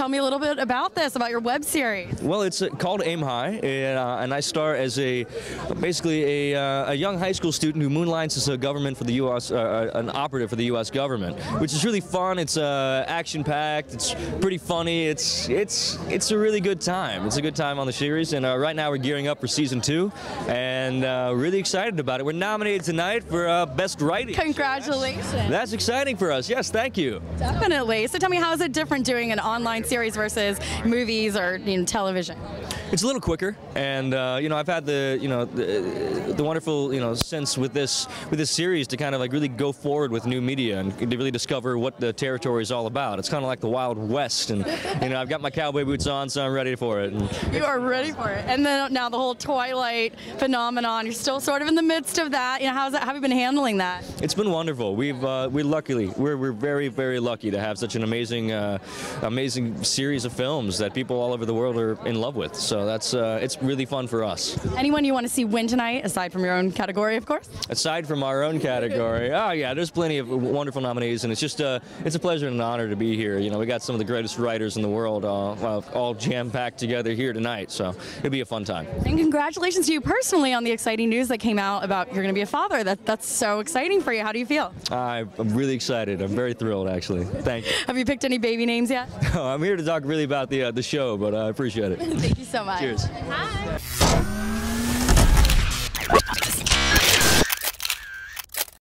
Tell me a little bit about this, about your web series. Well, it's called Aim High, and I star as basically a young high school student who moonlights as a government for the U.S., an operative for the U.S. government, which is really fun. It's action-packed. It's pretty funny. It's a really good time. It's a good time on the series, and right now we're gearing up for season 2, and really excited about it. We're nominated tonight for Best Writing. Congratulations. That's exciting for us. Yes, thank you. Definitely. So tell me, how is it different doing an online series versus movies or television? It's a little quicker, and I've had the wonderful sense with this series to kind of like really go forward with new media and to really discover what the territory is all about. It's kind of like the Wild West, and I've got my cowboy boots on, so I'm ready for it. And you are ready for it, and then now the whole Twilight phenomenon. You're still sort of in the midst of that. How's that? How have you been handling that? It's been wonderful. We've we're very, very lucky to have such an amazing amazing series of films that people all over the world are in love with. So that's it's really fun for us. Anyone you want to see win tonight, aside from your own category, of course? Aside from our own category, oh yeah, there's plenty of wonderful nominees, and it's just it's a pleasure and an honor to be here. We got some of the greatest writers in the world all jam-packed together here tonight, so it'll be a fun time. And congratulations to you personally on the exciting news that came out about you're going to be a father. That's so exciting for you. How do you feel? I'm really excited. I'm very thrilled, actually. Thank you. Have you picked any baby names yet? No, I'm here to talk really about the show, but I appreciate it. Thank you so much. Cheers. Hi.